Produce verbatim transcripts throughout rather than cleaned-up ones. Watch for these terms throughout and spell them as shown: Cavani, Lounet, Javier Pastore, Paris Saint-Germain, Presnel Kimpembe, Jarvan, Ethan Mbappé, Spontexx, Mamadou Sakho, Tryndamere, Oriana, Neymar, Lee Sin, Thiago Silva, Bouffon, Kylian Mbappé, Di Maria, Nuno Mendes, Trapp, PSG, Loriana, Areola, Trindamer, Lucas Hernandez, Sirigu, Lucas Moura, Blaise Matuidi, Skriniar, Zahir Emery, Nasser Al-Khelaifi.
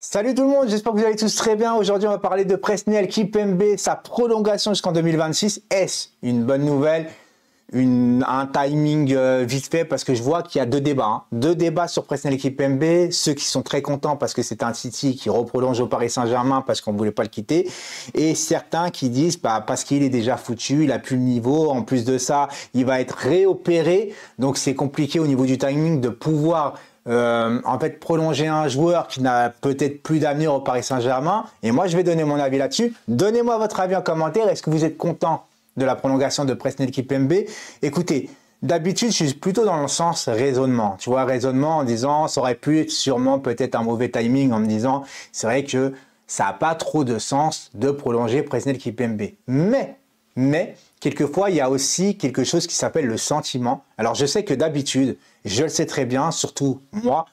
Salut tout le monde, j'espère que vous allez tous très bien. Aujourd'hui, on va parler de Presnel Kimpembe, sa prolongation jusqu'en deux mille vingt-six. Est-ce une bonne nouvelle, une, un timing euh, vite fait? Parce que je vois qu'il y a deux débats. Hein. Deux débats sur Presnel Kimpembe. Ceux qui sont très contents parce que c'est un City qui reprolonge au Paris Saint-Germain parce qu'on ne voulait pas le quitter. Et certains qui disent bah, parce qu'il est déjà foutu, il n'a plus le niveau. En plus de ça, il va être réopéré. Donc c'est compliqué au niveau du timing de pouvoir... Euh, en fait, prolonger un joueur qui n'a peut-être plus d'avenir au Paris Saint-Germain. Et moi, je vais donner mon avis là-dessus. Donnez-moi votre avis en commentaire. Est-ce que vous êtes content de la prolongation de Presnel Kimpembe? Écoutez, d'habitude, je suis plutôt dans le sens raisonnement. Tu vois, raisonnement en disant, ça aurait pu être sûrement peut-être un mauvais timing, en me disant, c'est vrai que ça n'a pas trop de sens de prolonger Presnel Kimpembe. Mais, mais... quelquefois, il y a aussi quelque chose qui s'appelle le sentiment. Alors, je sais que d'habitude, je le sais très bien, surtout moi,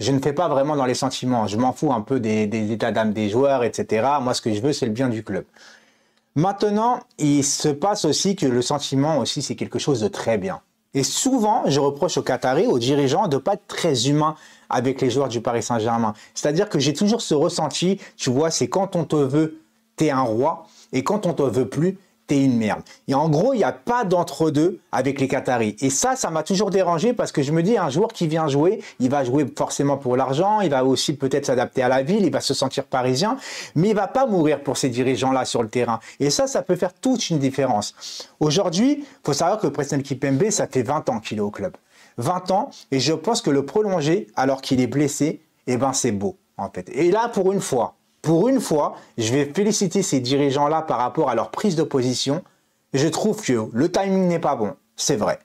je ne fais pas vraiment dans les sentiments. Je m'en fous un peu des, des états d'âme des joueurs, et cetera. Moi, ce que je veux, c'est le bien du club. Maintenant, il se passe aussi que le sentiment aussi, c'est quelque chose de très bien. Et souvent, je reproche aux Qataris, aux dirigeants, de ne pas être très humains avec les joueurs du Paris Saint-Germain. C'est-à-dire que j'ai toujours ce ressenti, tu vois, c'est quand on te veut, t'es un roi, et quand on te veut plus, t'es une merde. Et en gros, il n'y a pas d'entre-deux avec les Qataris. Et ça, ça m'a toujours dérangé parce que je me dis, un joueur qui vient jouer, il va jouer forcément pour l'argent, il va aussi peut-être s'adapter à la ville, il va se sentir parisien, mais il ne va pas mourir pour ces dirigeants-là sur le terrain. Et ça, ça peut faire toute une différence. Aujourd'hui, il faut savoir que Presnel Kimpembe, ça fait vingt ans qu'il est au club. vingt ans, et je pense que le prolonger, alors qu'il est blessé, eh ben, c'est beau, en fait. Et là, pour une fois, Pour une fois, je vais féliciter ces dirigeants-là par rapport à leur prise de position. Je trouve que le timing n'est pas bon, c'est vrai.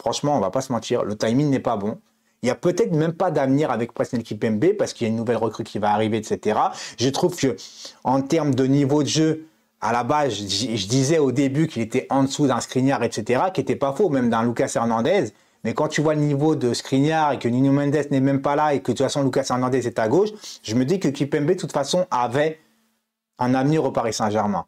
Franchement, on ne va pas se mentir, le timing n'est pas bon. Il n'y a peut-être même pas d'avenir avec Presnel Kimpembe parce qu'il y a une nouvelle recrue qui va arriver, et cetera. Je trouve que en termes de niveau de jeu, à la base, je, je disais au début qu'il était en dessous d'un Skriniar, et cetera, qui n'était pas faux, même d'un Lucas Hernandez. Mais quand tu vois le niveau de Skriniar et que Nuno Mendes n'est même pas là et que de toute façon Lucas Hernandez est à gauche, je me dis que Kimpembe de toute façon avait un avenir au Paris Saint-Germain.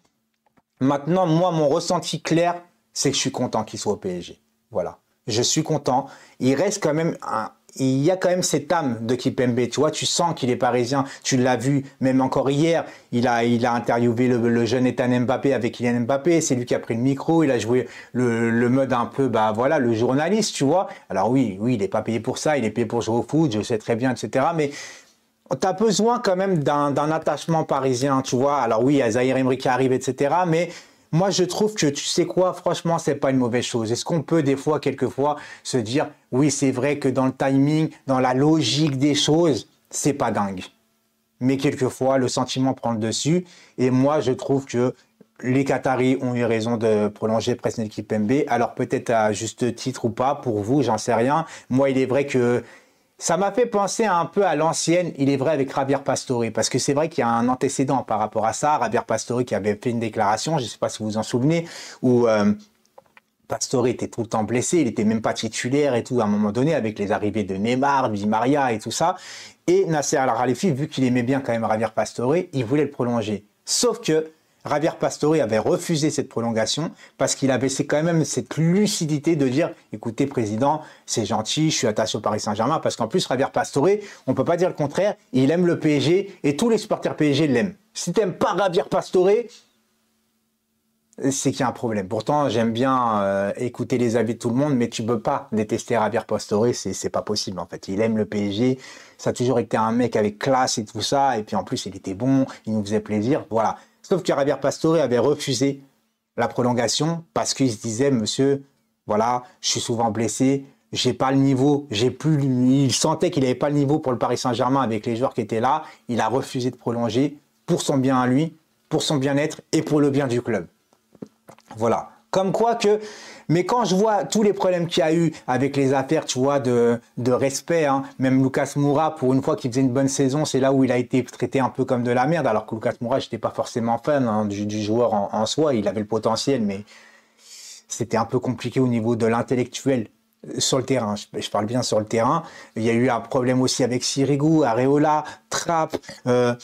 Maintenant, moi, mon ressenti clair, c'est que je suis content qu'il soit au P S G. Voilà, je suis content. Il reste quand même un... Il y a quand même cette âme de Kimpembe, tu vois, tu sens qu'il est parisien, tu l'as vu même encore hier, il a, il a interviewé le, le jeune Ethan Mbappé avec Kylian Mbappé, c'est lui qui a pris le micro, il a joué le, le mode un peu, bah voilà, le journaliste, tu vois. Alors oui, oui, il n'est pas payé pour ça, il est payé pour jouer au foot, je sais très bien, et cetera. Mais tu as besoin quand même d'un attachement parisien, tu vois. Alors oui, il y a Zahir Emery qui arrive, et cetera. Mais... moi, je trouve que, tu sais quoi, franchement, c'est pas une mauvaise chose. Est-ce qu'on peut, des fois, quelquefois, se dire, oui, c'est vrai que dans le timing, dans la logique des choses, c'est pas dingue. Mais quelquefois, le sentiment prend le dessus. Et moi, je trouve que les Qataris ont eu raison de prolonger Presnel Kimpembe. Alors, peut-être à juste titre ou pas, pour vous, j'en sais rien. Moi, il est vrai que ça m'a fait penser un peu à l'ancienne, il est vrai, avec Javier Pastore, parce que c'est vrai qu'il y a un antécédent par rapport à ça. Javier Pastore qui avait fait une déclaration, je ne sais pas si vous vous en souvenez, où euh, Pastore était tout le temps blessé, il n'était même pas titulaire et tout à un moment donné, avec les arrivées de Neymar, Di Maria et tout ça. Et Nasser Al-Khelaifi, vu qu'il aimait bien quand même Javier Pastore, il voulait le prolonger. Sauf que Javier Pastore avait refusé cette prolongation parce qu'il avait quand même cette lucidité de dire « Écoutez, président, c'est gentil, je suis attaché au Paris Saint-Germain. » Parce qu'en plus, Javier Pastore, on ne peut pas dire le contraire, il aime le P S G et tous les supporters P S G l'aiment. Si tu n'aimes pas Javier Pastore, c'est qu'il y a un problème. Pourtant, j'aime bien euh, écouter les avis de tout le monde, mais tu ne peux pas détester Javier Pastore, c'est pas possible en fait. Il aime le P S G, ça a toujours été un mec avec classe et tout ça, et puis en plus, il était bon, il nous faisait plaisir, voilà. Sauf que Javier Pastore avait refusé la prolongation parce qu'il se disait « Monsieur, voilà, je suis souvent blessé, j'ai pas le niveau, j'ai plus... » Il sentait qu'il n'avait pas le niveau pour le Paris Saint-Germain avec les joueurs qui étaient là. Il a refusé de prolonger pour son bien à lui, pour son bien-être et pour le bien du club. Voilà. Comme quoi que... Mais quand je vois tous les problèmes qu'il y a eu avec les affaires, tu vois, de, de respect, hein, même Lucas Moura, pour une fois qu'il faisait une bonne saison, c'est là où il a été traité un peu comme de la merde, alors que Lucas Moura, je n'étais pas forcément fan hein, du, du joueur en, en soi, il avait le potentiel, mais c'était un peu compliqué au niveau de l'intellectuel sur le terrain, je, je parle bien sur le terrain. Il y a eu un problème aussi avec Sirigu, Areola, Trapp... Euh,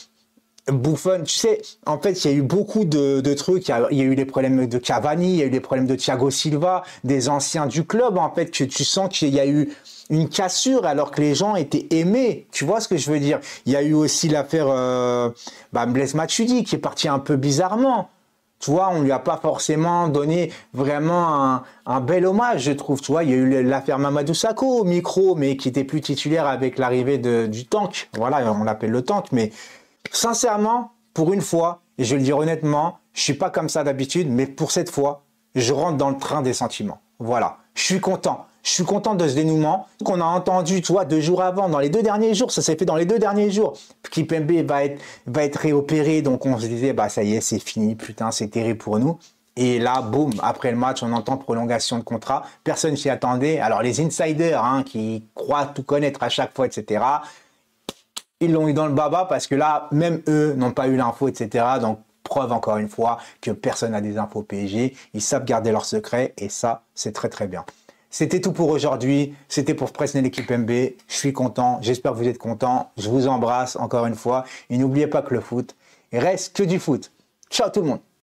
Bouffon, tu sais, en fait, il y a eu beaucoup de, de trucs. Il y a, il y a eu les problèmes de Cavani, il y a eu les problèmes de Thiago Silva, des anciens du club, en fait, que tu sens qu'il y a eu une cassure alors que les gens étaient aimés. Tu vois ce que je veux dire? Il y a eu aussi l'affaire euh, bah, Blaise Matuidi qui est parti un peu bizarrement. Tu vois, on lui a pas forcément donné vraiment un, un bel hommage, je trouve. Tu vois, il y a eu l'affaire Mamadou Sakho au micro, mais qui était plus titulaire avec l'arrivée du tank. Voilà, on l'appelle le tank, mais sincèrement, pour une fois, et je le dis honnêtement, je suis pas comme ça d'habitude, mais pour cette fois, je rentre dans le train des sentiments. Voilà, je suis content. Je suis content de ce dénouement qu'on a entendu, tu vois, deux jours avant, dans les deux derniers jours, ça s'est fait dans les deux derniers jours. Kimpembe va être, va être réopéré, donc on se disait, bah ça y est, c'est fini, putain, c'est terrible pour nous. Et là, boum, après le match, on entend prolongation de contrat, personne s'y attendait. Alors les insiders, hein, qui croient tout connaître à chaque fois, et cetera, ils l'ont eu dans le baba parce que là, même eux n'ont pas eu l'info, et cetera. Donc, preuve encore une fois que personne n'a des infos P S G, ils savent garder leurs secrets et ça, c'est très très bien. C'était tout pour aujourd'hui, c'était pour Presnel Kimpembe, je suis content, j'espère que vous êtes contents, je vous embrasse encore une fois et n'oubliez pas que le foot reste que du foot. Ciao tout le monde.